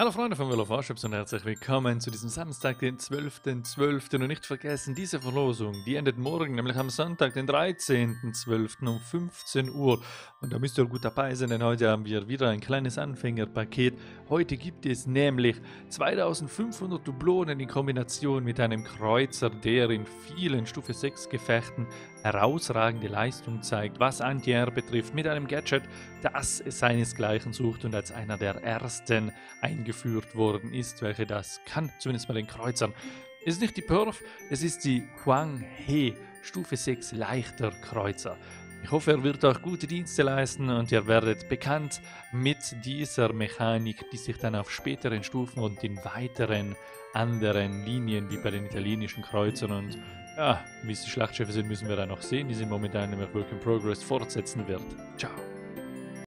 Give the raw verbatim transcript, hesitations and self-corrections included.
Hallo Freunde von World of Warships und herzlich willkommen zu diesem Samstag, den zwölften zwölften Und nicht vergessen, diese Verlosung, die endet morgen, nämlich am Sonntag, den dreizehnten zwölften um fünfzehn Uhr. Und da müsst ihr gut dabei sein, denn heute haben wir wieder ein kleines Anfängerpaket. Heute gibt es nämlich zweitausendfünfhundert Dublonen in Kombination mit einem Kreuzer, der in vielen Stufe sechs Gefechten herausragende Leistung zeigt, was Anti-Air betrifft, mit einem Gadget, das es seinesgleichen sucht und als einer der ersten eingeführt geführt worden ist, welche das kann, zumindest bei den Kreuzern. Es ist nicht die Perf, es ist die Quang He, Stufe sechs leichter Kreuzer. Ich hoffe, er wird euch gute Dienste leisten und ihr werdet bekannt mit dieser Mechanik, die sich dann auf späteren Stufen und in weiteren anderen Linien wie bei den italienischen Kreuzern und ja, wie es die Schlachtschiffe sind, müssen wir dann noch sehen, die sind momentan nämlich Work in Progress, fortsetzen wird. Ciao!